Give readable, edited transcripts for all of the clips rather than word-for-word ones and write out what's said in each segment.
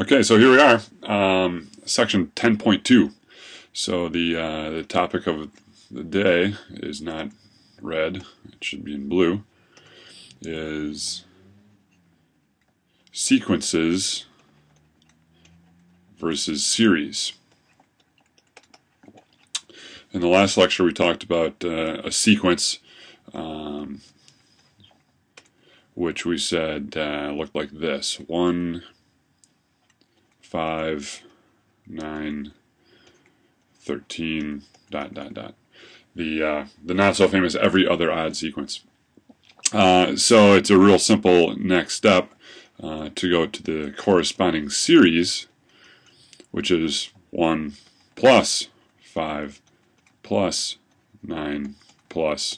Okay, so here we are, section 10.2. So the topic of the day is not red, it should be in blue, is sequences versus series. In the last lecture we talked about a sequence, which we said looked like this. 1, 5, 9, 13, ... The not so famous every other odd sequence. So it's a real simple next step to go to the corresponding series, which is 1 + 5 + 9 plus ...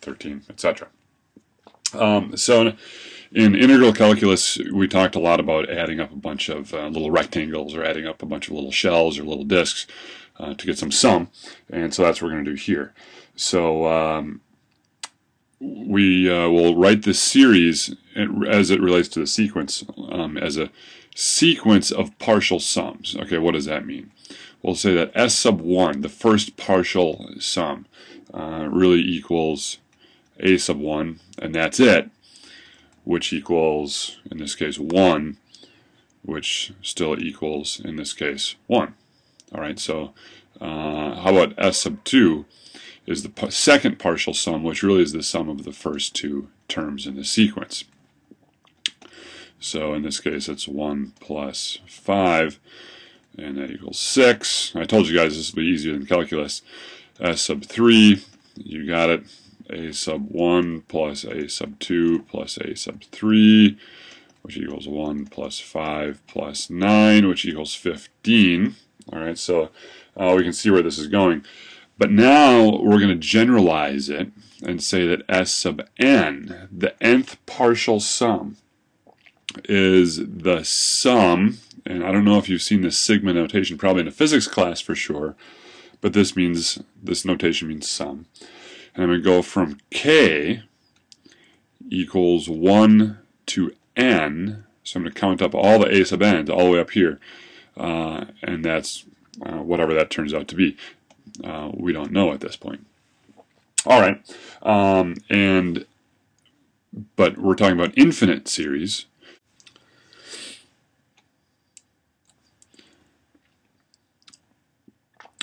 13, etc. So in integral calculus, we talked a lot about adding up a bunch of little rectangles, or adding up a bunch of little shells or little discs to get some sum, and so that's what we're going to do here. So we will write this series as it relates to the sequence as a sequence of partial sums. Okay, what does that mean? We'll say that S sub 1, the first partial sum, really equals A sub 1, and that's it, which equals, in this case, 1, which still equals, in this case, 1. All right, so how about S sub 2 is the second partial sum, which really is the sum of the first two terms in the sequence. So in this case, it's 1 + 5, and that equals 6. I told you guys this will be easier than calculus. S sub 3, you got it. A sub 1 plus A sub 2 plus A sub 3, which equals 1 + 5 + 9, which equals 15. All right, so we can see where this is going. But now we're going to generalize it and say that S sub n, the nth partial sum, is the sum, and I don't know if you've seen this sigma notation, probably in a physics class for sure, but this means, this notation means sum. And I'm going to go from k equals 1 to n. So I'm going to count up all the a sub n's all the way up here. And that's whatever that turns out to be. We don't know at this point. All right. But we're talking about infinite series.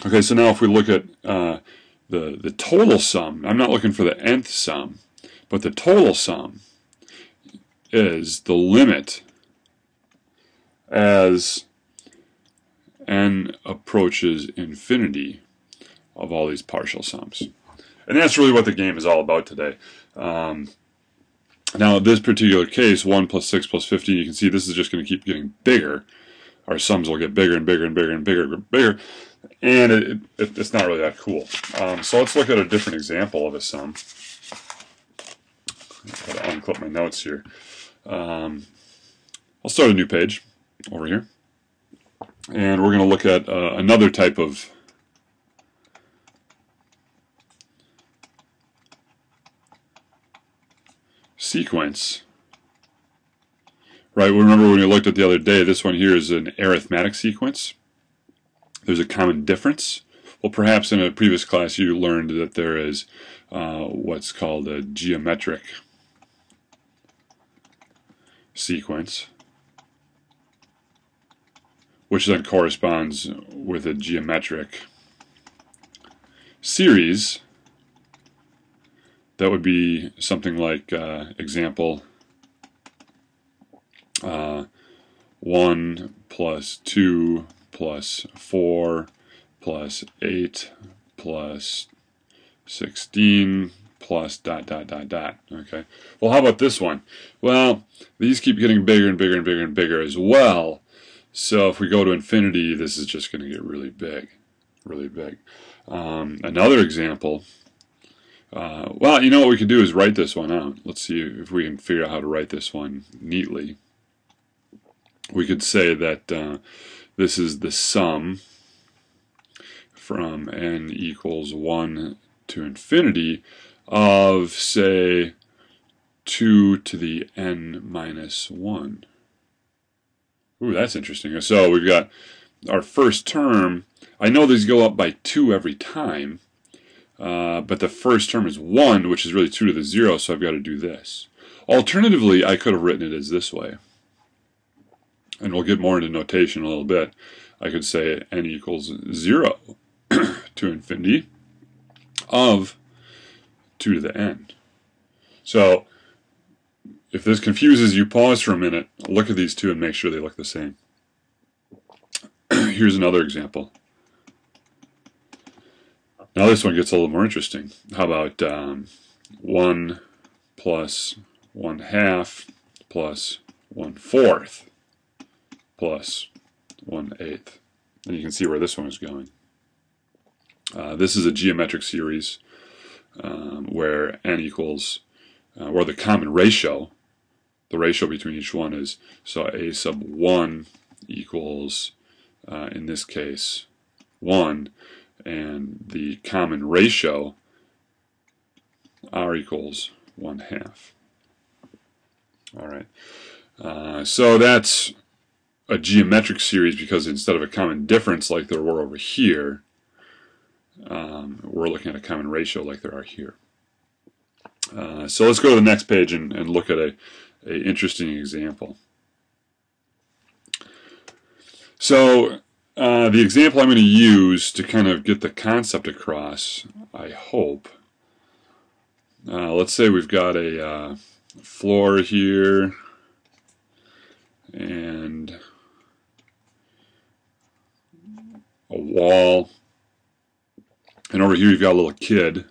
Okay, so now if we look at the total sum, I'm not looking for the nth sum, but the total sum is the limit as n approaches infinity of all these partial sums. And that's really what the game is all about today. Now this particular case, 1 + 6 + 15, you can see this is just going to keep getting bigger. Our sums will get bigger and bigger and bigger and bigger and bigger. And it's not really that cool. So let's look at a different example of a sum. I've got to unclip my notes here. I'll start a new page over here. And we're going to look at another type of sequence. Right, remember when we looked at the other day, this one here is an arithmetic sequence. There's a common difference. Well, perhaps in a previous class you learned that there is what's called a geometric sequence, which then corresponds with a geometric series. That would be something like example 1 + 2 + 4 + 8 + 16 plus ... Okay. Well, how about this one? Well, these keep getting bigger and bigger and bigger and bigger as well. So if we go to infinity, this is just going to get really big, really big. Another example. Well, you know what we could do is write this one out. Let's see if we can figure out how to write this one neatly. We could say that this is the sum from n equals 1 to infinity of, say, 2 to the n minus 1. Ooh, that's interesting. So we've got our first term. I know these go up by 2 every time, but the first term is 1, which is really 2 to the 0, so I've got to do this. Alternatively, I could have written it as this way. And we'll get more into notation in a little bit. I could say n equals 0 to infinity of 2 to the n. So if this confuses you, pause for a minute, look at these two and make sure they look the same. Here's another example. Now this one gets a little more interesting. How about 1 plus 1/2 plus 1/4 plus 1/8. And you can see where this one is going. This is a geometric series where n equals, or the common ratio, the ratio between each one is, so a sub 1 equals, in this case, 1, and the common ratio r equals 1/2. All right, so that's a geometric series because instead of a common difference like there were over here, we're looking at a common ratio like there are here. So let's go to the next page and look at an interesting example. So the example I'm going to use to kind of get the concept across, I hope, let's say we've got a floor here and a wall, and over here you've got a little kid.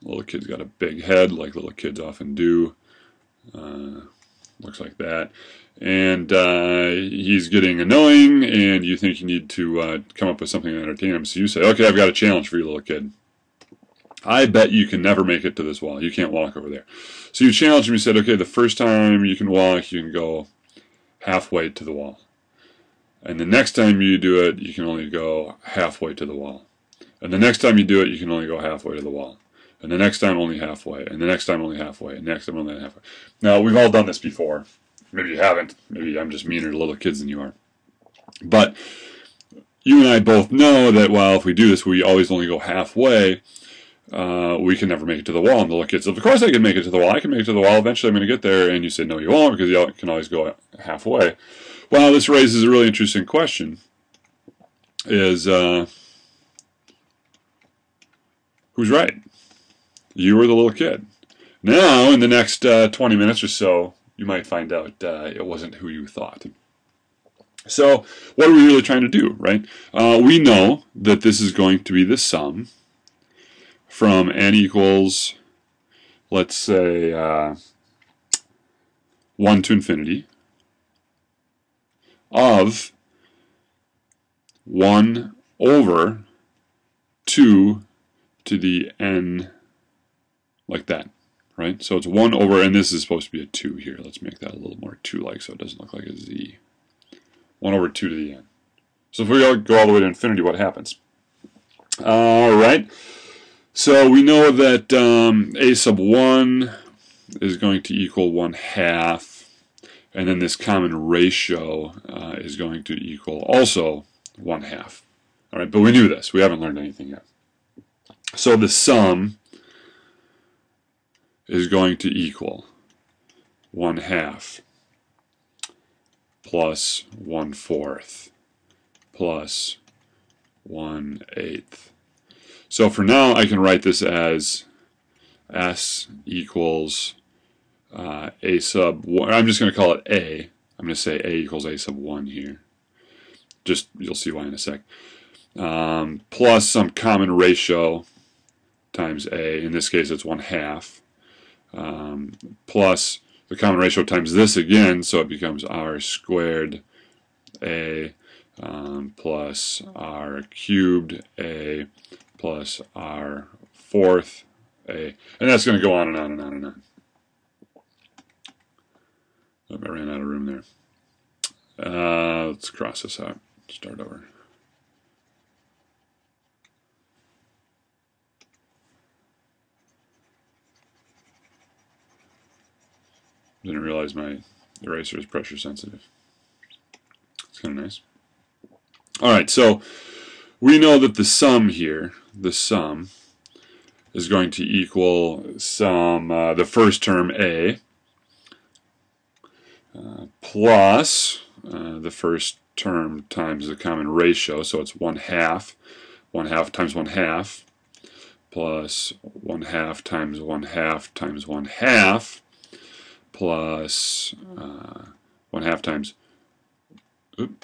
Little kid's got a big head, like little kids often do. Looks like that. And he's getting annoying, and you think you need to come up with something to entertain him. So you say, okay, I've got a challenge for you, little kid. I bet you can never make it to this wall. You can't walk over there. So you challenged him. You said, okay, the first time you can walk, you can go halfway to the wall. And the next time you do it, you can only go halfway to the wall. And the next time you do it, you can only go halfway to the wall. And the next time only halfway, and the next time only halfway, and the next time only halfway. Now, we've all done this before. Maybe you haven't. Maybe I'm just meaner to little kids than you are. But you and I both know that, well, if we do this, we always only go halfway. We can never make it to the wall. And the little kid says, of course I can make it to the wall. I can make it to the wall. Eventually I'm going to get there. And you say, no, you won't, because you can always go halfway. Well, this raises a really interesting question. Is, who's right? You were the little kid. Now, in the next 20 minutes or so, you might find out it wasn't who you thought. So, what are we really trying to do, right? We know that this is going to be the sum from n equals, let's say, 1 to infinity of 1 over 2 to the n, like that, right? So it's 1 over, and this is supposed to be a 2 here. Let's make that a little more 2-like so it doesn't look like a z. 1 over 2 to the n. So if we go all the way to infinity, what happens? All right. So we know that a sub 1 is going to equal 1/2, and then this common ratio is going to equal also 1/2. All right, but we knew this. We haven't learned anything yet. So the sum is going to equal 1/2 plus 1/4 plus 1/8. So for now, I can write this as S equals A sub 1. I'm just going to call it A. I'm going to say A equals A sub 1 here. Just, you'll see why in a sec. Plus some common ratio times A. In this case, it's 1/2. Plus the common ratio times this again, so it becomes r squared a plus r cubed a plus r fourth a, and that's going to go on and on and on and on. Oh, I ran out of room there. Let's cross this out, start over. Didn't realize my eraser is pressure sensitive. kind of nice. Alright, so we know that the sum here, the sum, is going to equal some, the first term A, plus the first term times the common ratio, so it's 1/2 times 1/2, plus 1/2 times 1/2 times 1/2, plus 1/2 times 1/2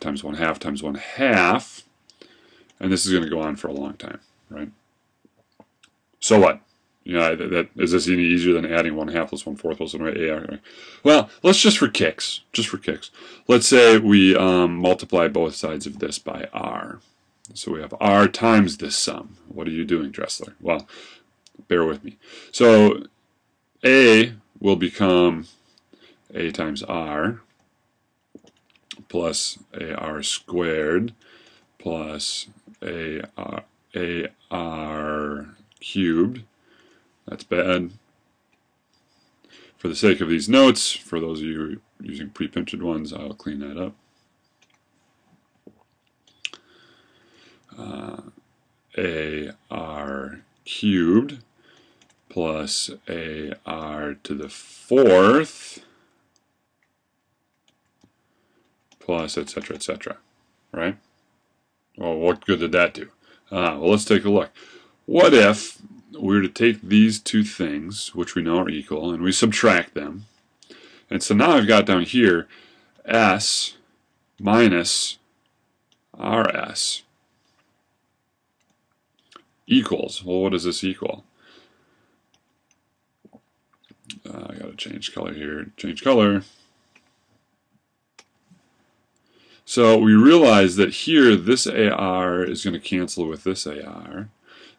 times 1/2 times 1/2, and this is going to go on for a long time, right? So what? You know, that, is this any easier than adding 1/2 plus 1/4 plus 1/8? Well, let's just for kicks, let's say we multiply both sides of this by R. So we have R times this sum. What are you doing, Dressler? Well, bear with me. So A will become A times R plus AR squared plus AR cubed. That's bad. For the sake of these notes, for those of you using pre-printed ones, I'll clean that up. AR cubed plus AR to the 4th plus etc. etc. Right? Well, what good did that do? Well, let's take a look. What if we were to take these two things, which we know are equal, and we subtract them? And so now I've got down here S minus RS equals, well, what does this equal? I gotta change color here, change color. So we realize that here this AR is going to cancel with this AR,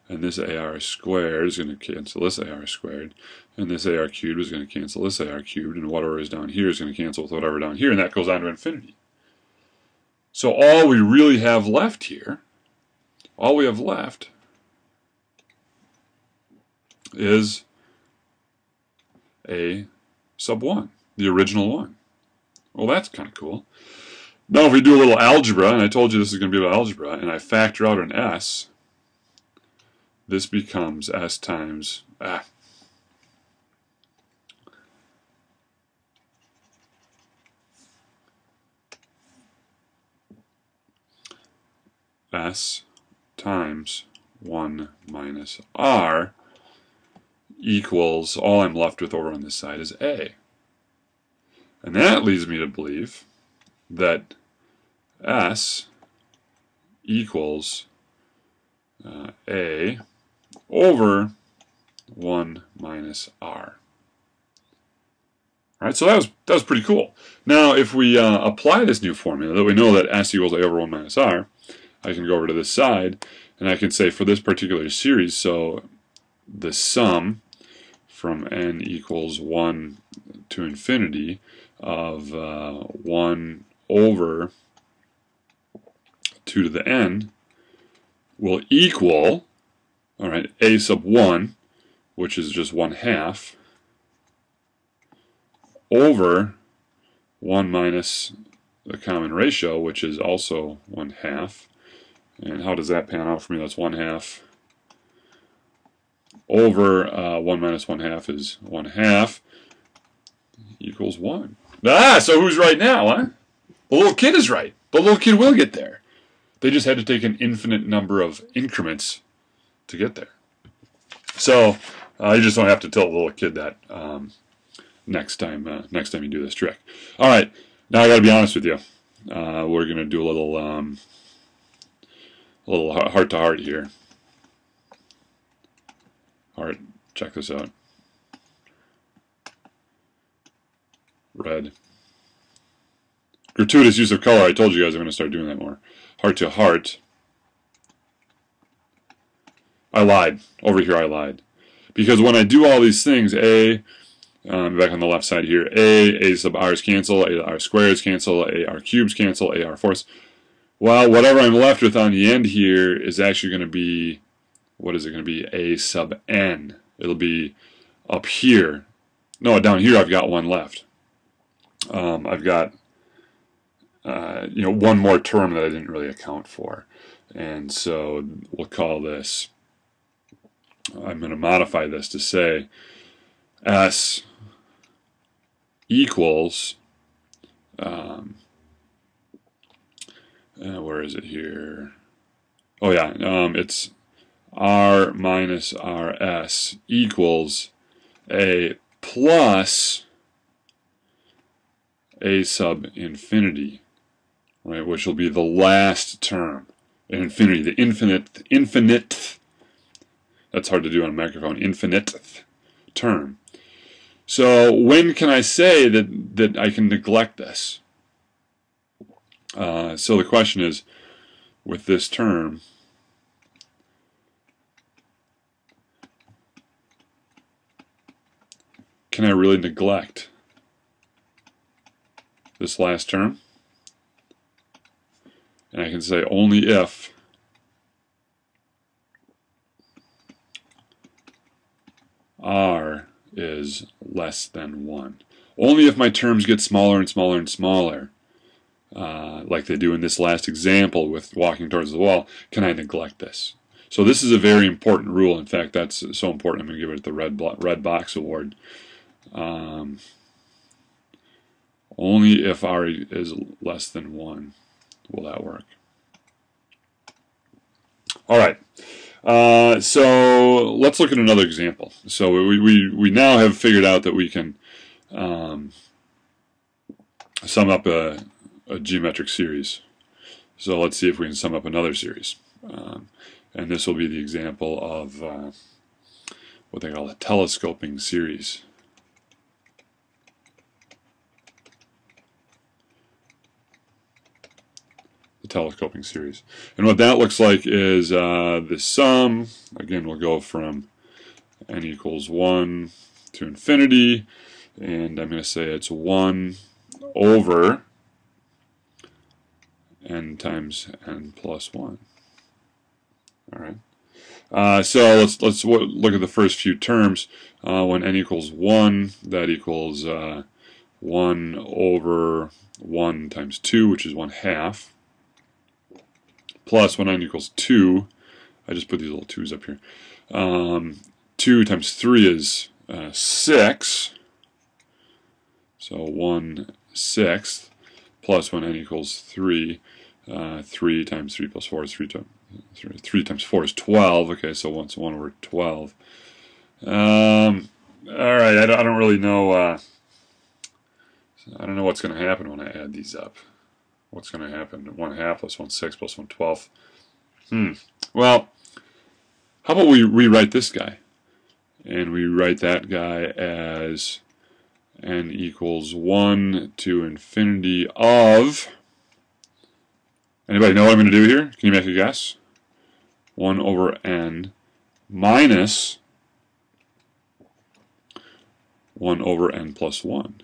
and this AR squared is going to cancel this AR squared, and this AR cubed is going to cancel this AR cubed, and whatever is down here is going to cancel with whatever down here, and that goes on to infinity. So all we really have left here, all we have left is A sub 1, the original one. Well, that's kind of cool. Now if we do a little algebra, and I told you this is going to be about algebra, and I factor out an S, this becomes S times, S times 1 minus R equals, all I'm left with over on this side is A. And that leads me to believe that S equals A over 1 minus R. All right, so that was pretty cool. Now, if we apply this new formula that we know that S equals A over 1 minus R, I can go over to this side, and I can say for this particular series, so the sum from n equals 1 to infinity of 1 over 2 to the n will equal, all right, A sub 1, which is just 1/2, over 1 minus the common ratio, which is also 1/2. And how does that pan out for me? That's 1/2 over 1 minus 1/2 is 1/2 equals 1. So who's right now, huh? The little kid is right. The little kid will get there. They just had to take an infinite number of increments to get there. So you just don't have to tell the little kid that next time you do this trick. All right, now I got to be honest with you. We're going to do a little heart-to-heart here. All right, check this out. Red. Gratuitous use of color. I told you guys I'm going to start doing that more. Heart-to-heart. I lied. Over here I lied. Because when I do all these things, A, back on the left side here, A sub R's cancel, AR squares cancel, AR cubes cancel, AR fourths. Well, whatever I'm left with on the end here is actually going to be, what is it going to be? A sub n. It'll be up here. No, down here I've got one left. I've got one more term that I didn't really account for. And so we'll call this, I'm going to modify this to say S equals, where is it here? Oh yeah, it's R minus RS equals A plus A sub infinity, right, which will be the last term. Infinity, the infinite, that's hard to do on a microphone, infinite term. So when can I say that I can neglect this? So the question is, with this term, can I really neglect this last term? And I can say only if R is less than 1. Only if my terms get smaller and smaller and smaller, like they do in this last example with walking towards the wall, can I neglect this? So this is a very important rule. In fact, that's so important, I'm going to give it the Red Box Award. Only if R is less than 1. Will that work? All right. So let's look at another example. So we now have figured out that we can sum up a geometric series. So let's see if we can sum up another series. And this will be the example of what they call a telescoping series. The telescoping series. And what that looks like is the sum, again, we'll go from n equals 1 to infinity, and I'm going to say it's 1 over n times n plus 1. All right. So let's look at the first few terms. When n equals 1, that equals 1 over 1 times 2, which is 1/2. Plus, when n equals 2, I just put these little 2's up here, 2 times 3 is 6, so 1/6, plus when n equals 3, 3 times 3 plus 4 is 3 times 4 is 12, okay, so it's 1 over 12. Alright, I don't really know, I don't know what's going to happen when I add these up. What's going to happen? 1/2 plus 1/6 plus 1/12. Well, how about we rewrite this guy? And we write that guy as n equals 1 to infinity of... Anybody know what I'm going to do here? Can you make a guess? 1 over n minus 1 over n plus 1.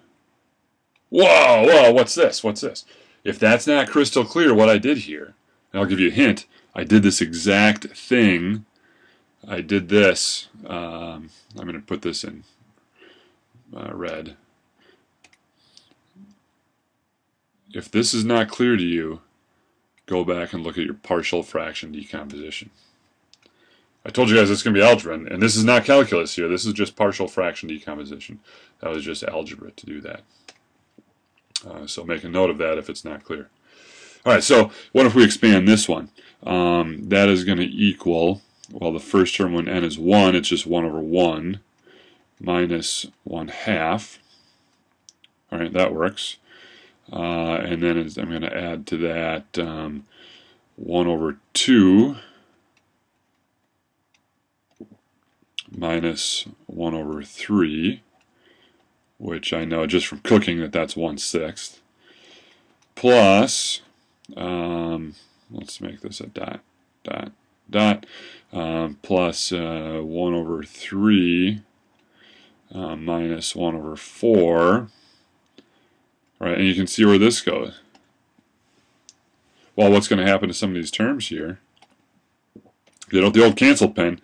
Whoa, whoa, what's this? What's this? If that's not crystal clear what I did here, and I'll give you a hint, I did this exact thing. I did this. I'm going to put this in red. If this is not clear to you, go back and look at your partial fraction decomposition. I told you guys it's going to be algebra, and this is not calculus here. This is just partial fraction decomposition. That was just algebra to do that. So make a note of that if it's not clear. All right, so what if we expand this one? That is going to equal, well, the first term when n is 1, it's just 1 over 1 minus 1/2. All right, that works. And then I'm going to add to that 1 over 2 minus 1 over 3. Which I know just from cooking that's 1/6, plus, let's make this a dot, dot, dot, plus 1 over 3 minus 1 over 4, right, and you can see where this goes. Well, what's going to happen to some of these terms here? The old cancel pen,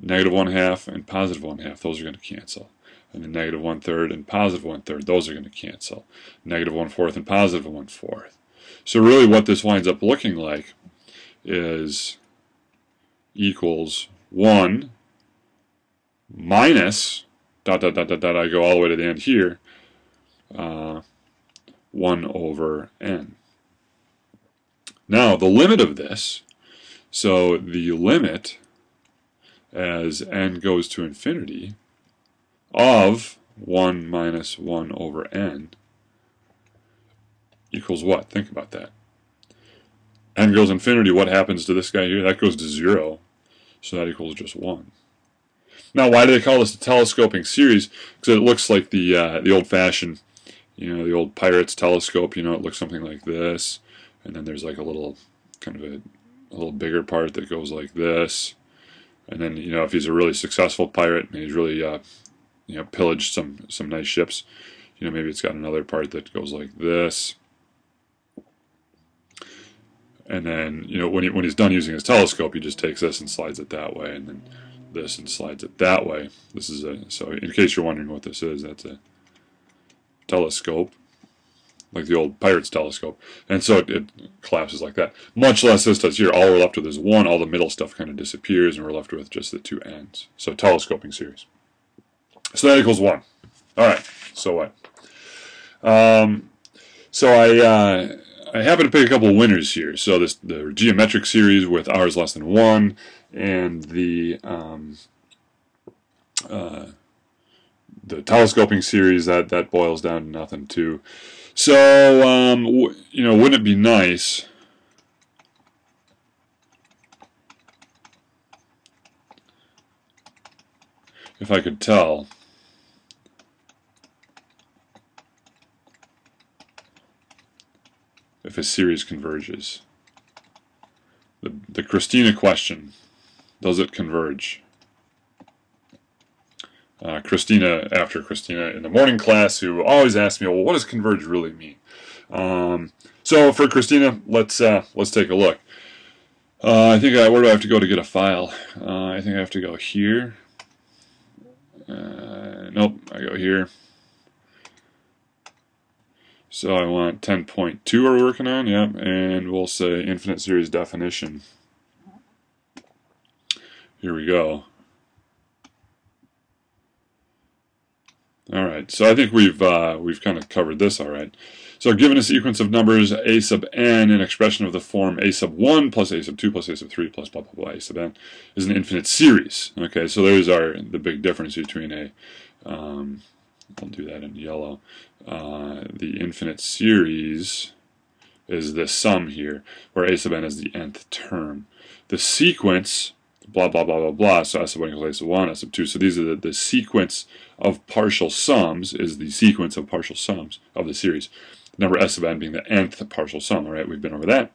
-1/2 and +1/2, those are going to cancel. And then -1/3 and +1/3, those are going to cancel. -1/4 and +1/4, So really what this winds up looking like is equals 1 minus dot dot dot dot dot, I go all the way to the end here, 1 over n. Now the limit of this, so the limit as n goes to infinity of 1 minus 1 over n equals what? Think about that. N goes infinity, what happens to this guy here? That goes to 0, so that equals just 1. Now why do they call this a telescoping series? Because it looks like the old-fashioned, the old pirate's telescope, it looks something like this, and then there's like a little, kind of a little bigger part that goes like this, and then, if he's a really successful pirate and he's really, pillaged some nice ships, maybe it's got another part that goes like this. And then, when he's done using his telescope, he just takes this and slides it that way, and then this and slides it that way. This is a, so in case you're wondering what this is, that's a telescope, like the old pirate's telescope. And so it collapses like that. Much less this does here. All we're left with is 1. All the middle stuff kind of disappears, and we're left with just the 2 ends. So telescoping series. So that equals 1. All right, so what? So I happen to pick a couple of winners here. So the geometric series with r's less than 1, and the telescoping series that boils down to nothing too. So wouldn't it be nice if I could tell if a series converges? The Christina question, does it converge? Christina in the morning class, who always asks me, well, what does converge really mean? So for Christina, let's take a look. Where do I have to go to get a file? I think I have to go here. Nope, I go here. So I want 10.2 we're working on, yep, and we'll say infinite series definition. Here we go. All right, so I think we've kind of covered this, all right. So given a sequence of numbers a sub n, an expression of the form a sub 1 plus a sub 2 plus a sub 3 plus blah blah blah a sub n is an infinite series. Okay, so there's the big difference between a I'll do that in yellow. The infinite series is this sum here, where a sub n is the nth term. The sequence, blah, blah, blah, blah, blah, so s sub 1 equals a sub 1, s sub 2, so these are the sequence of partial sums, is the sequence of partial sums of the series. The number s sub n being the nth partial sum, all right, we've been over that.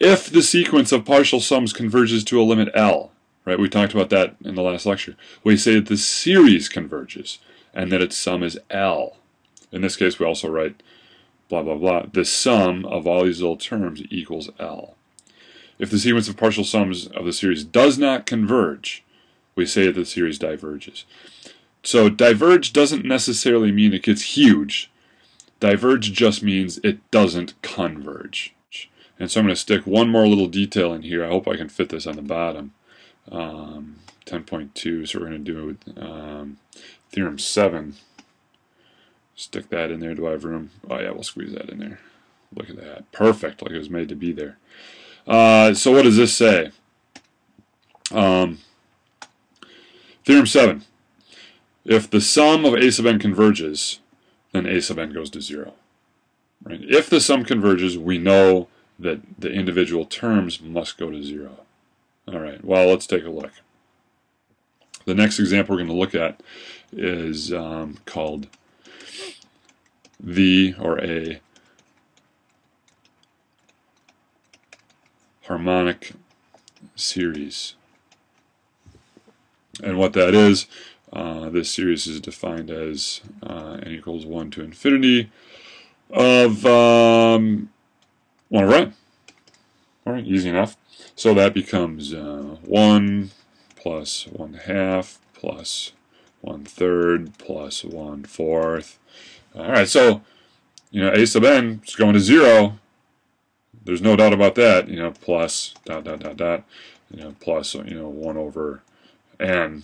If the sequence of partial sums converges to a limit L, right, we talked about that in the last lecture. We say that the series converges and that its sum is L. In this case, we also write blah, blah, blah. The sum of all these little terms equals L. If the sequence of partial sums of the series does not converge, we say that the series diverges. So diverge doesn't necessarily mean it gets huge. Diverge just means it doesn't converge. And so I'm going to stick one more little detail in here. I hope I can fit this on the bottom. 10.2, so we're going to do it with Theorem 7. Stick that in there. Do I have room? Oh yeah, we'll squeeze that in there. Look at that. Perfect, like it was made to be there. So what does this say? Theorem 7. If the sum of a sub n converges, then a sub n goes to 0. Right? If the sum converges, we know that the individual terms must go to 0. All right, well, let's take a look. The next example we're going to look at is called a harmonic series. And what that is, this series is defined as n equals 1 to infinity of 1 over n. All right, easy enough. So that becomes 1 plus 1/2 plus 1/3 plus 1/4. All right, so you know, a sub n is going to 0. There's no doubt about that, you know, plus dot dot dot dot, you know, plus, you know, 1 over n,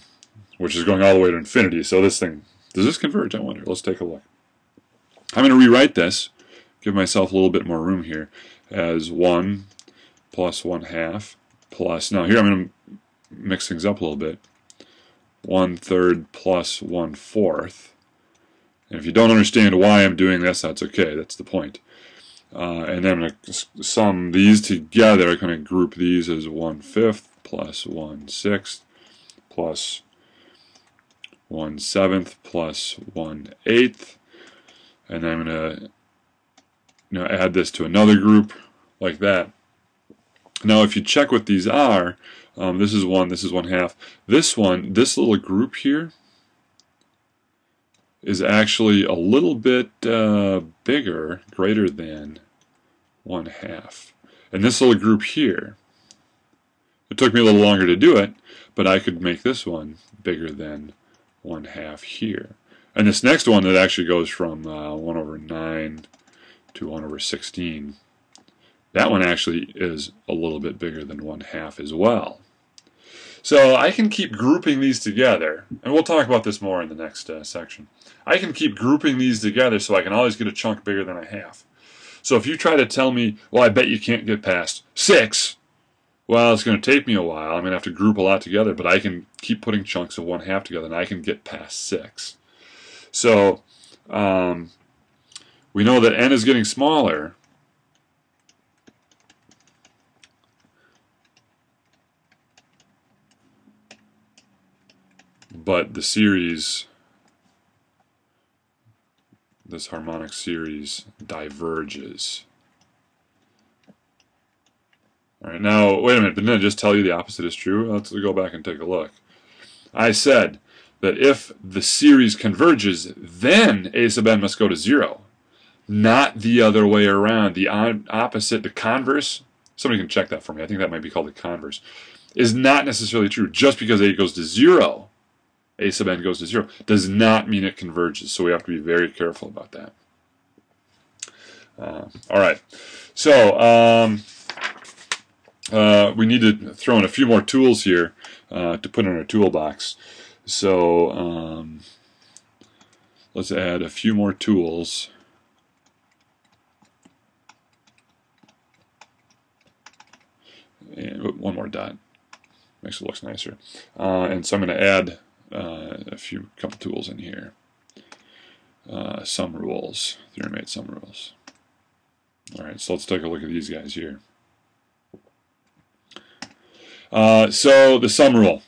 which is going all the way to infinity. So this thing, does this converge, I wonder? Let's take a look. I'm going to rewrite this, give myself a little bit more room here, as 1 plus 1 half plus, now here I'm going to mix things up a little bit, 1/3 plus 1/4. And if you don't understand why I'm doing this, that's okay, that's the point. And then I'm going to sum these together. I'm going to group these as 1/5 plus 1/6 plus 1/7 plus 1/8. And then I'm going to, you know, add this to another group like that. Now if you check what these are, this is 1, this is 1/2. This one, this little group here, is actually a little bit bigger, greater than 1/2. And this little group here, it took me a little longer to do it, but I could make this one bigger than 1/2 here. And this next one that actually goes from 1 over 9 to 1 over 16, that one actually is a little bit bigger than 1/2 as well. So I can keep grouping these together, and we'll talk about this more in the next section. I can keep grouping these together so I can always get a chunk bigger than 1/2. So if you try to tell me, well, I bet you can't get past 6, well, it's going to take me a while. I'm going to have to group a lot together, but I can keep putting chunks of 1/2 together, and I can get past 6. So we know that n is getting smaller, but the series, this harmonic series, diverges. All right, now, wait a minute, but didn't I just tell you the opposite is true? Let's go back and take a look. I said that if the series converges, then a sub n must go to 0, not the other way around. The opposite, the converse, somebody can check that for me, I think that might be called the converse, is not necessarily true. Just because a goes to 0, a sub n goes to 0, does not mean it converges, so we have to be very careful about that. Alright, so we need to throw in a few more tools here to put in our toolbox. So let's add a few more tools. And one more dot. Makes it look nicer. And so I'm going to add a couple tools in here. Sum rules, theoremate sum rules. All right, so let's take a look at these guys here. So the sum rule.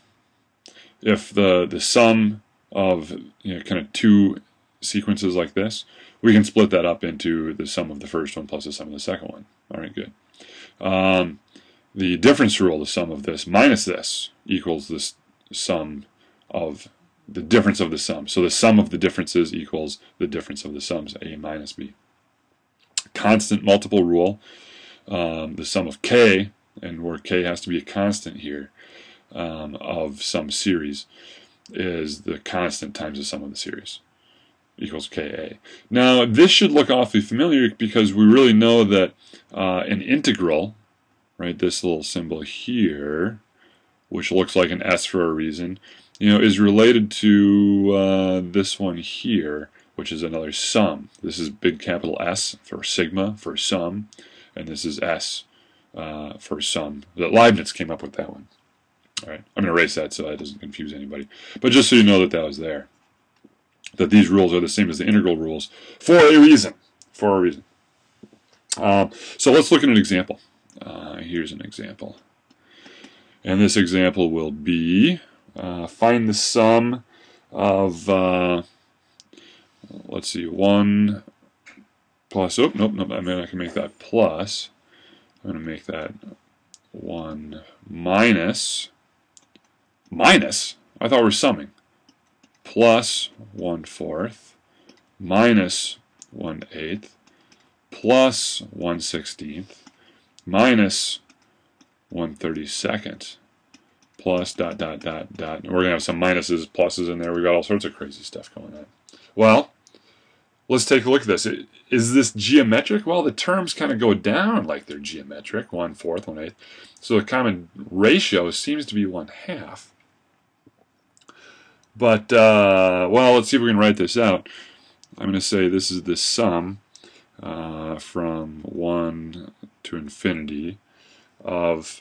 If the sum of, you know, kind of two sequences like this, we can split that up into the sum of the first one plus the sum of the second one. All right, good. The difference rule, the sum of this minus this equals this sum of the difference of the sum. So the sum of the differences equals the difference of the sums, a minus b. Constant multiple rule, the sum of k, and where k has to be a constant here, of some series, is the constant times the sum of the series, equals ka. Now this should look awfully familiar because we really know that an integral, right, this little symbol here, which looks like an S for a reason, you know, is related to this one here, which is another sum. This is big capital S for sigma, for sum, and this is S for sum. That Leibniz came up with that one. All right, I'm going to erase that so that doesn't confuse anybody. But just so you know that that was there, that these rules are the same as the integral rules for a reason, for a reason. So let's look at an example. Here's an example. And this example will be find the sum of, let's see, 1 plus, oh, nope, nope, I mean I can make that plus. I'm going to make that 1 minus, I thought we were summing, plus 1/4, minus 1/8, plus 1/16, minus 1/32, plus dot dot dot dot. We're going to have some minuses, pluses in there. We've got all sorts of crazy stuff going on. Well, let's take a look at this. Is this geometric? Well, the terms kind of go down like they're geometric, 1/4, 1/8. So the common ratio seems to be 1/2. But, well, let's see if we can write this out. I'm going to say this is the sum from 1 to infinity of,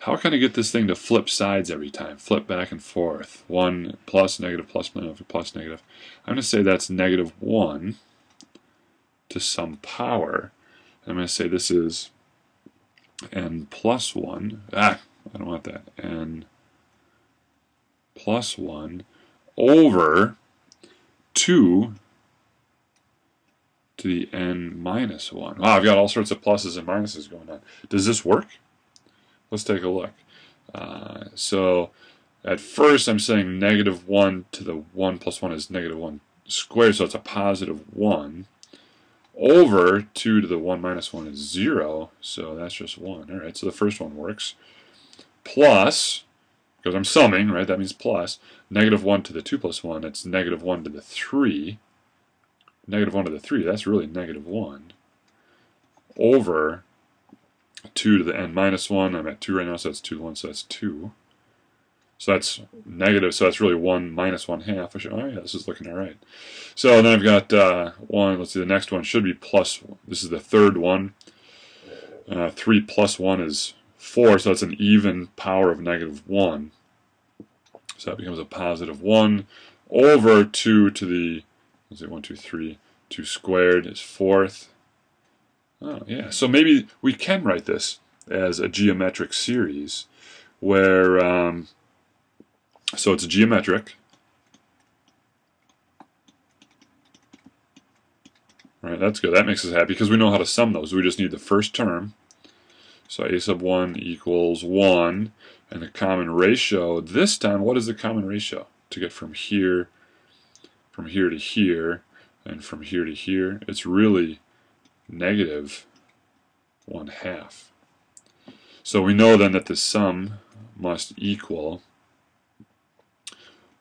how can I get this thing to flip sides every time? Flip back and forth. 1 plus, negative, plus, negative. I'm going to say that's negative 1 to some power. I'm going to say this is n plus 1. Ah, I don't want that. n plus 1 over 2 to the n minus 1. Wow, I've got all sorts of pluses and minuses going on. Does this work? Let's take a look. So at first I'm saying negative 1 to the 1 plus 1 is negative 1 squared, so it's a positive 1 over 2 to the 1 minus 1 is 0, so that's just 1. All right, so the first one works. Plus, because I'm summing, right, that means plus, negative 1 to the 2 plus 1, it's negative 1 to the 3. Negative 1 to the 3, that's really negative 1 over 2 to the n minus 1, I'm at 2 right now, so that's 2 to 1, so that's 2. So that's negative, so that's really 1 minus 1/2. Oh yeah, this is looking all right. So then I've got 1, let's see, the next one should be plus 1. This is the third one. 3 plus 1 is 4, so that's an even power of negative 1. So that becomes a positive 1 over 2 to the, let's see, 1, 2, 3, 2 squared is 4th. Oh, yeah. So maybe we can write this as a geometric series where, so it's geometric, all right, that's good. That makes us happy because we know how to sum those. We just need the first term. So a sub 1 equals 1, and the common ratio, this time, what is the common ratio to get from here to here, and from here to here? It's really negative 1/2. So we know then that the sum must equal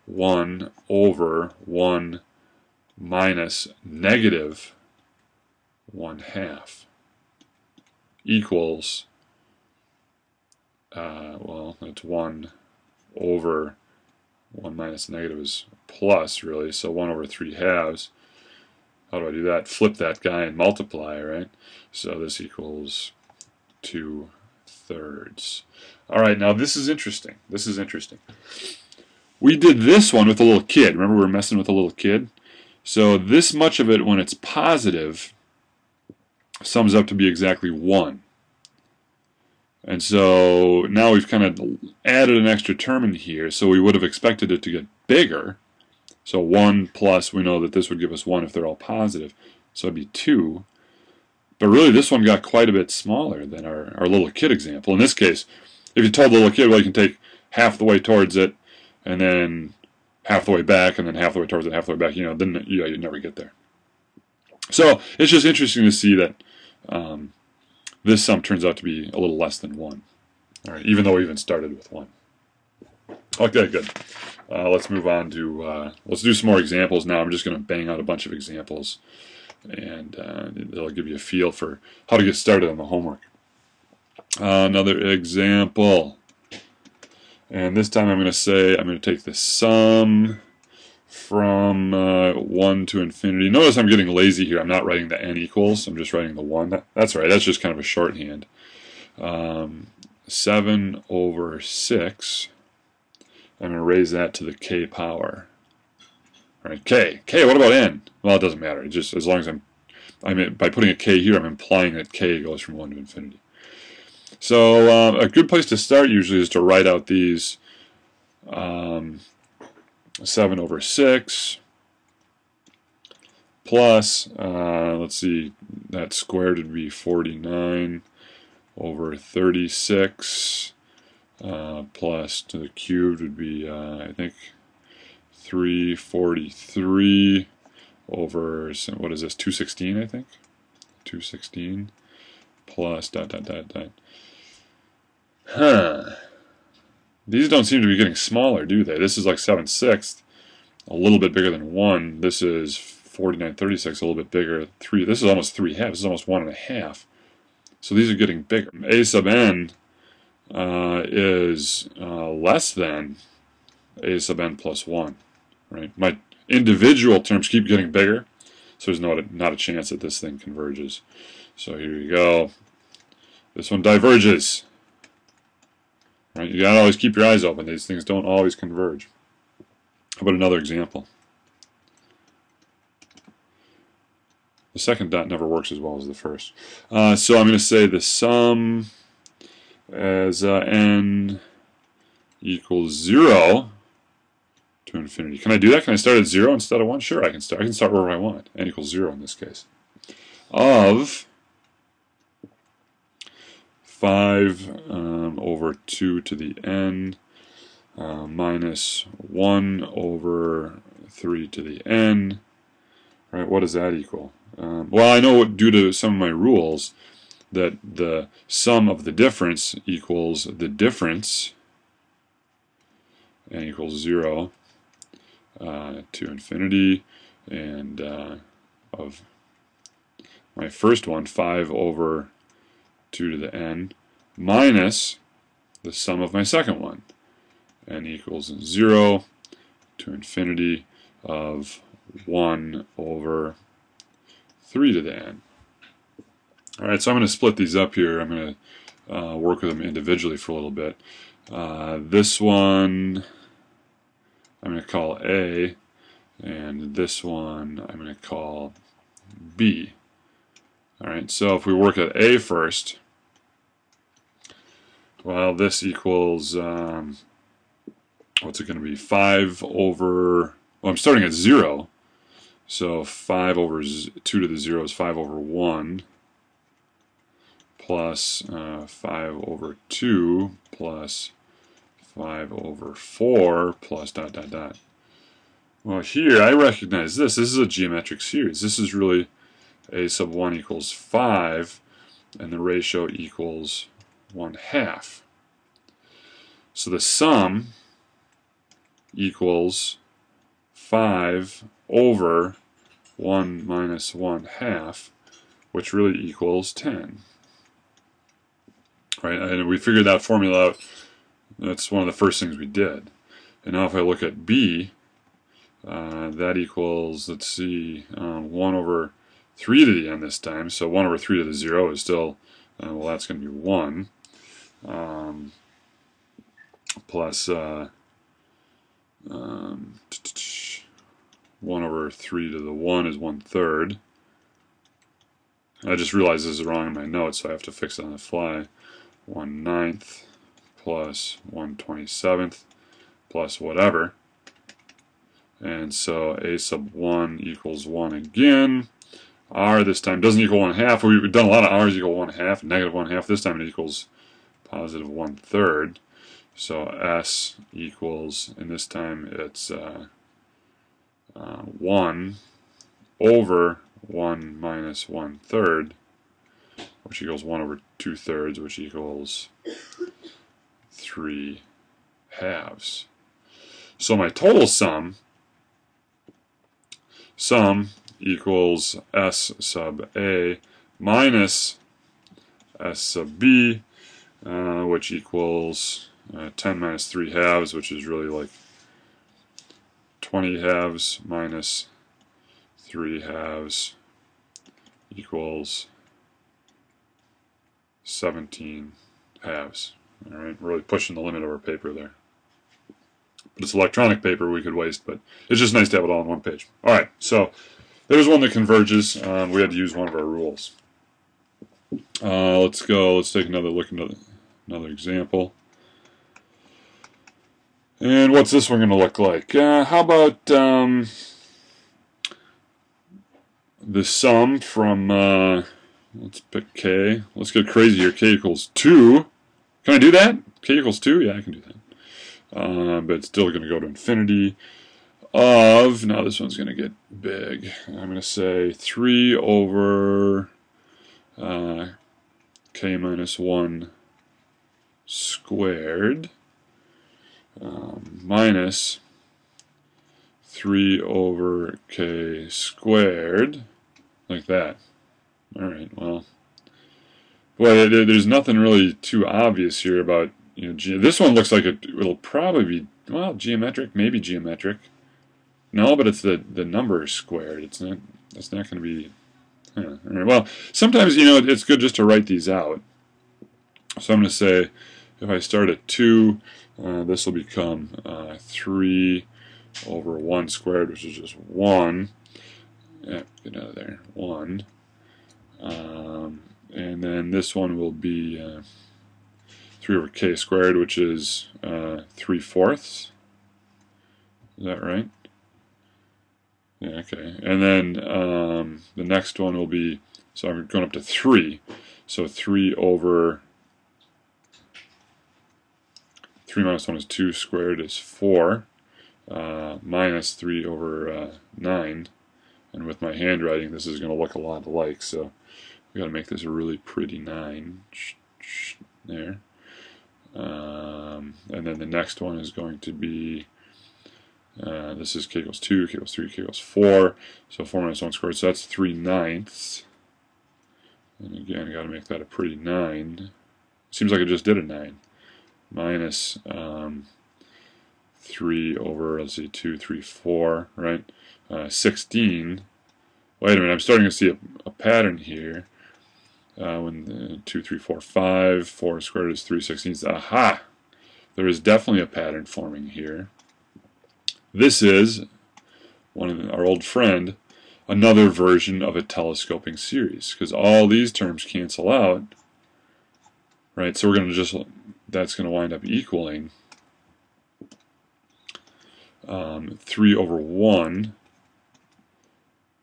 1 over 1 minus negative 1/2 equals, well, that's 1 over 1 minus negative is plus, really, so 1 over 3/2. How do I do that? Flip that guy and multiply, right? So this equals 2/3. All right, now this is interesting. This is interesting. We did this one with a little kid. Remember, we were messing with a little kid? So this much of it, when it's positive, sums up to be exactly 1. And so now we've kind of added an extra term in here, so we would have expected it to get bigger. So 1 plus, we know that this would give us 1 if they're all positive, so it'd be 2. But really, this one got quite a bit smaller than our little kid example. In this case, if you told the little kid, well, you can take half the way towards it, and then half the way back, and then half the way towards it, half the way back, you know, then yeah, you'd never get there. So it's just interesting to see that this sum turns out to be a little less than 1, all right, even though we even started with 1. Okay, good. Let's move on to, let's do some more examples now. I'm just going to bang out a bunch of examples, and they'll give you a feel for how to get started on the homework. Another example. And this time I'm going to say, I'm going to take the sum from 1 to infinity. Notice I'm getting lazy here. I'm not writing the n equals. I'm just writing the 1. That's all right. That's just kind of a shorthand. 7 over 6. I'm going to raise that to the k power. All right, k. K, what about n? Well, it doesn't matter. It just, as long as I'm by putting a k here, I'm implying that k goes from 1 to infinity. So a good place to start usually is to write out these 7 over 6 plus, let's see, that squared would be 49 over 36. Plus to the cubed would be, I think, 343 over, what is this, 216, I think? 216 plus dot, dot, dot, dot. Huh. These don't seem to be getting smaller, do they? This is like 7/6, a little bit bigger than 1. This is 49/36 a little bit bigger. Three. This is almost 3/2. This is almost 1 1/2. So these are getting bigger. A sub n is less than a sub n plus 1. Right? My individual terms keep getting bigger, so there's not a chance that this thing converges. So here you go. This one diverges. Right? You gotta always keep your eyes open. These things don't always converge. How about another example? The second dot never works as well as the first. So I'm going to say the sum as n equals 0 to infinity. Can I do that? Can I start at 0 instead of 1? Sure, I can start. I can start wherever I want. N equals 0 in this case. Of 5 over 2 to the n minus 1 over 3 to the n. Right, what does that equal? Well, I know due to some of my rules that the sum of the difference equals the difference, n equals 0 to infinity, and of my first one, 5 over 2 to the n, minus the sum of my second one, n equals 0 to infinity of 1 over 3 to the n. Alright, so I'm going to split these up here. I'm going to work with them individually for a little bit. This one I'm going to call A, and this one I'm going to call B. Alright, so if we work at A first, well, this equals, what's it going to be? 5 over, well, I'm starting at 0. So 5 over 2 to the 0 is 5 over 1 plus 5 over 2 plus 5 over 4 plus dot dot dot. Well, here I recognize this. This is a geometric series. This is really a sub 1 equals 5 and the ratio equals 1/2. So the sum equals 5 over 1 minus 1/2, which really equals 10. Right, and we figured that formula out. That's one of the first things we did. And now if I look at B, that equals, let's see, 1 over 3 to the n this time. So 1 over 3 to the 0 is still, well, that's going to be 1. Plus 1 over 3 to the 1 is 1/3. I just realized this is wrong in my notes, so I have to fix it on the fly. 1/9 plus 1/27 plus whatever. And so a sub 1 equals 1 again. R this time doesn't equal 1/2. We've done a lot of R's equal 1/2, negative 1/2. This time it equals positive 1/3. So S equals, and this time it's 1 over 1 minus 1/3, which equals 1 over 2/3, which equals 3/2. So my total sum equals S sub A minus S sub B, which equals 10 minus 3/2, which is really like 20/2 minus 3/2 equals 17/2. All right, really pushing the limit of our paper there. But it's electronic paper we could waste, but it's just nice to have it all on one page. All right, so there's one that converges. We had to use one of our rules. Let's take another look at another example. And what's this one going to look like? How about the sum from, let's pick K. Let's get crazy here. K equals 2. Can I do that? K equals 2? Yeah, I can do that. But it's still going to go to infinity of, now this one's going to get big. I'm going to say 3 over K minus 1 squared. Minus 3 over k squared, like that. Alright, well, boy, there's nothing really too obvious here about, you know, this one looks like it'll probably be, well, geometric, maybe geometric. No, but it's the number squared. It's not, that's not going to be, huh. All right, well, sometimes, you know, it's good just to write these out. So I'm going to say, if I start at 2, this will become 3 over 1 squared, which is just 1. Yeah, get out of there. 1. And then this one will be 3 over k squared, which is 3/4. Is that right? Yeah, okay. And then the next one will be, so I'm going up to 3. So 3 over 3 minus 1 is 2 squared is 4, minus 3 over 9. And with my handwriting, this is going to look a lot alike, so we've got to make this a really pretty 9. There. And then the next one is going to be, this is k equals 2, k equals 3, k equals 4. So 4 minus 1 squared, so that's 3/9. And again, I've got to make that a pretty 9. Seems like I just did a 9. Minus 3 over, let's see, 2, 3, 4, right? 16. Wait a minute, I'm starting to see a pattern here. When 2, 3, 4, 5, 4 squared is 3 sixteenths. Aha! There is definitely a pattern forming here. This is, our old friend, another version of a telescoping series, because all these terms cancel out, right? So we're going to just, that's going to wind up equaling 3 over 1.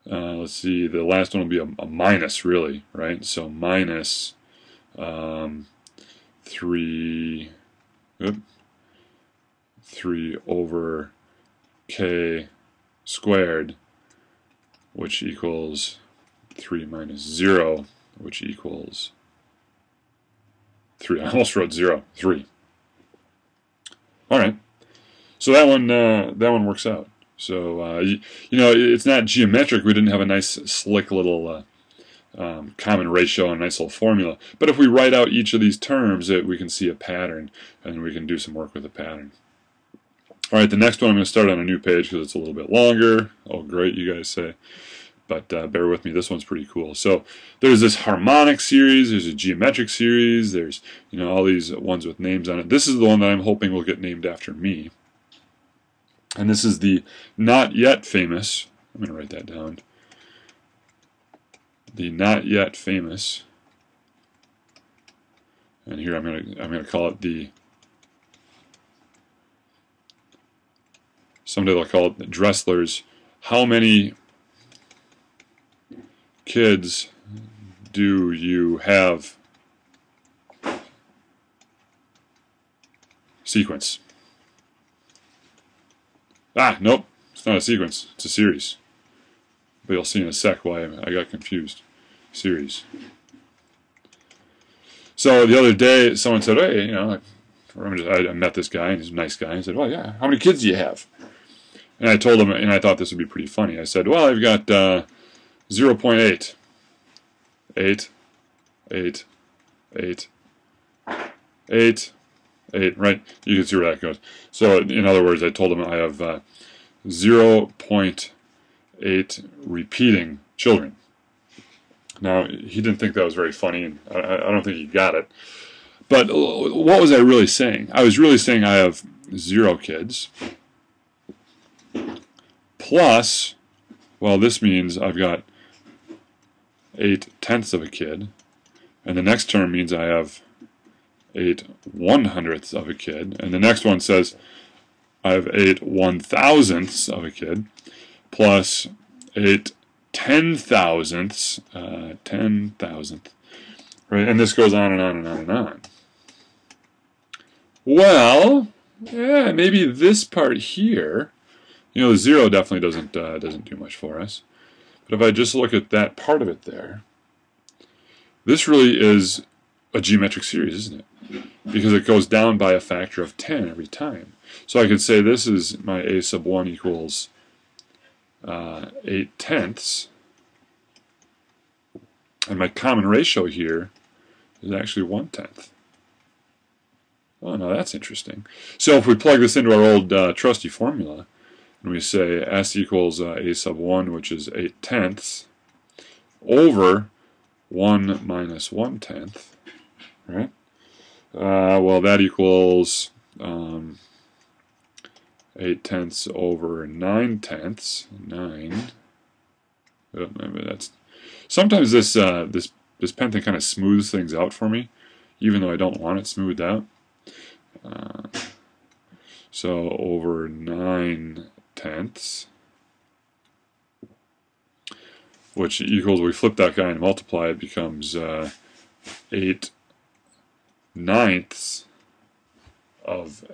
Let's see, the last one will be a minus, really, right? So minus 3 over k squared, which equals 3 minus 0, which equals 3. I almost wrote 0. 3. All right. So that one works out. So you know, it's not geometric. We didn't have a nice, slick little common ratio and a nice little formula. But if we write out each of these terms, we can see a pattern, and we can do some work with the pattern. All right, the next one I'm going to start on a new page because it's a little bit longer. Oh, great, you guys say. But bear with me, this one's pretty cool. So there's this harmonic series, there's a geometric series, there's, you know, all these ones with names on it. This is the one that I'm hoping will get named after me. And this is the not yet famous, I'm going to write that down, the not yet famous, and here I'm going to call it the, someday they'll call it Dressler's How Many Kids Do You Have sequence. Ah, nope, it's not a sequence, it's a series. But you'll see in a sec why I got confused. Series. So the other day someone said, hey, you know, I met this guy, and he's a nice guy, and said, well, yeah, how many kids do you have? And I told him, and I thought this would be pretty funny. I said, well, I've got 0.8. 8, 8, 8, 8, 8, right? You can see where that goes. So, in other words, I told him I have 0.8 repeating children. Now, he didn't think that was very funny, and I don't think he got it. But what was I really saying? I was really saying I have 0 kids. Plus, well, this means I've got 8/10 of a kid, and the next term means I have 8/100 of a kid, and the next one says I have 8/1000 of a kid, plus 8/10,000, 10,000, right? And this goes on and on and on and on. Well, yeah, maybe this part here. You know, the 0 definitely doesn't do much for us. But if I just look at that part of it there, this really is a geometric series, isn't it? Because it goes down by a factor of 10 every time. So I could say this is my a sub 1 equals 8/10, and my common ratio here is actually 1/10. Well, now that's interesting. So if we plug this into our old trusty formula, and we say S equals A sub 1, which is 8/10, over 1 minus 1/10, right? Well, that equals 8/10 over 9/10. Sometimes this pen thing kind of smooths things out for me, even though I don't want it smoothed out. So over 9/10, which equals, we flip that guy and multiply, it becomes 8/9 of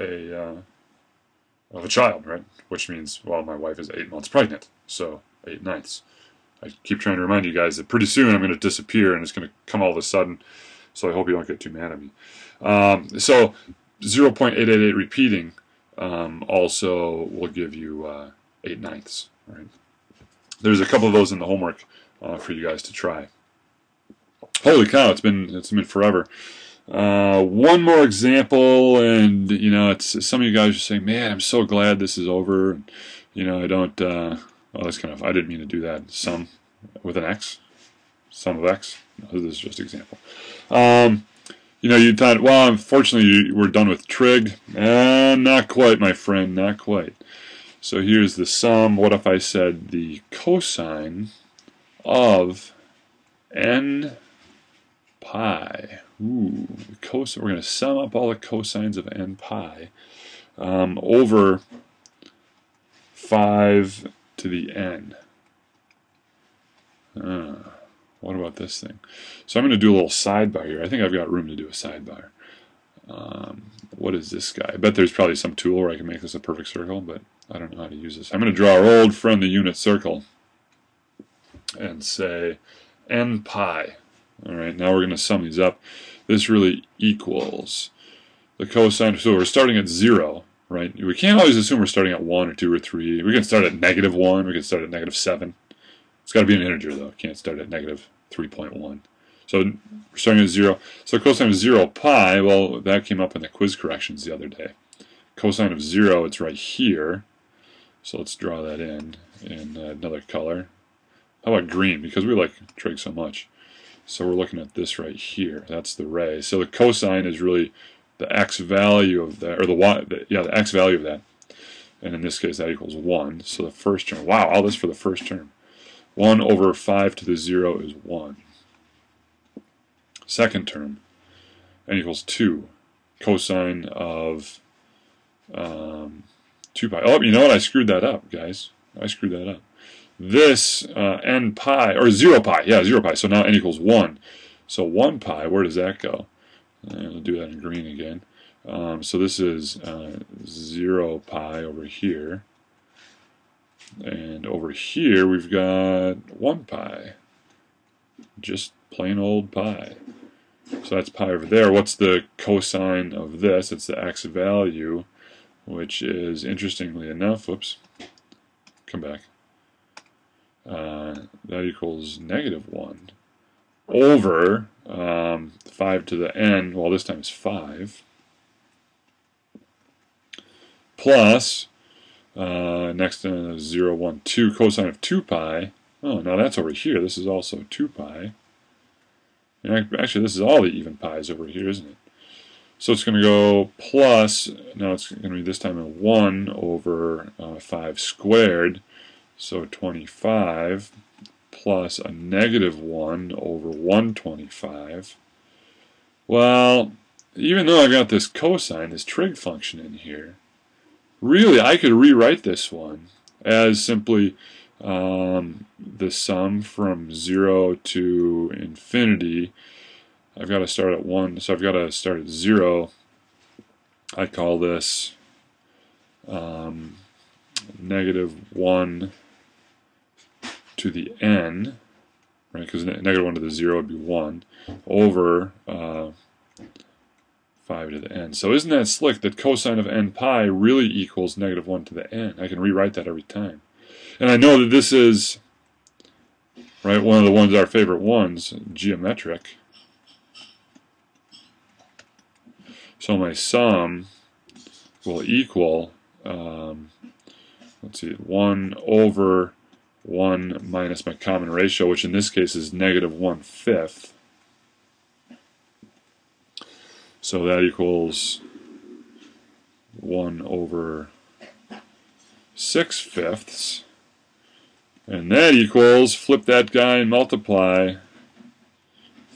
a child, right? Which means, well, my wife is 8 months pregnant, so 8/9. I keep trying to remind you guys that pretty soon I'm going to disappear and it's going to come all of a sudden, so I hope you don't get too mad at me. So 0.888 repeating also will give you 8/9, right? There's a couple of those in the homework for you guys to try. Holy cow, it's been forever. One more example, and you know, it's some of you guys are saying, "Man, I'm so glad this is over." And, you know, I don't. Well, that's kind of. I didn't mean to do that. Sum with an x, sum of x. No, this is just an example. You know, you thought, well, unfortunately, we're done with trig. Not quite, my friend. Not quite. So here's the sum. What if I said the cosine of n pi? Ooh, we're going to sum up all the cosines of n pi over 5 to the n. What about this thing? So I'm going to do a little sidebar here. I think I've got room to do a sidebar. What is this guy? I bet there's probably some tool where I can make this a perfect circle, but I don't know how to use this. I'm going to draw our old friend the unit circle and say n pi. All right, now we're going to sum these up. This really equals the cosine. So we're starting at 0, right? We can't always assume we're starting at 1 or 2 or 3. We can start at -1. We can start at -7. It's got to be an integer, though. Can't start at -3.1. So we're starting at 0. So cosine of 0 pi, well, that came up in the quiz corrections the other day. Cosine of 0, it's right here. So let's draw that in another color. How about green? Because we like trig so much. So we're looking at this right here. That's the ray. So the cosine is really the x value of that, or the y, the x value of that. And in this case, that equals 1. So the first term, wow, all this for the first term. 1 over 5 to the 0 is 1. Second term, n equals 2. Cosine of 2 pi. Oh, you know what? I screwed that up, guys. I screwed that up. This n pi, or 0 pi, yeah, 0 pi, so now n equals 1. So 1 pi, where does that go? I'll do that in green again. So this is 0 pi over here. And over here we've got 1 pi. Just plain old pi. So that's pi over there. What's the cosine of this? It's the x value, which is, interestingly enough, whoops, come back. That equals -1 over 5 to the n, well, this time it's 5, plus next 0, 1, 2, cosine of 2 pi. Oh, now that's over here. This is also 2 pi. And actually, this is all the even pi's over here, isn't it? So it's going to go plus, now it's going to be this time a 1 over 5 squared. So 25 plus a -1 over 125. Well, even though I've got this cosine, this trig function in here, really I could rewrite this one as simply the sum from 0 to infinity. I've got to start at 1, so I've got to start at 0. I call this -1 to the n, right? Because -1 to the 0 would be 1 over 5 to the n. So isn't that slick that cosine of n pi really equals -1 to the n? I can rewrite that every time. And I know that this is, right, one of the ones, our favorite ones, geometric. So my sum will equal, let's see, 1 over 1 minus my common ratio, which in this case is negative 1/5. So that equals 1 over 6/5. And that equals, flip that guy and multiply,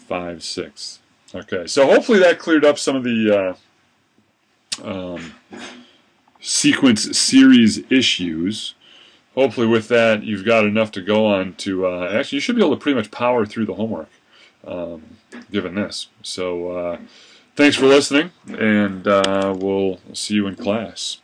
5/6. Okay, so hopefully that cleared up some of the sequence series issues. Hopefully with that you've got enough to go on to, actually you should be able to pretty much power through the homework given this. So thanks for listening, and we'll see you in class.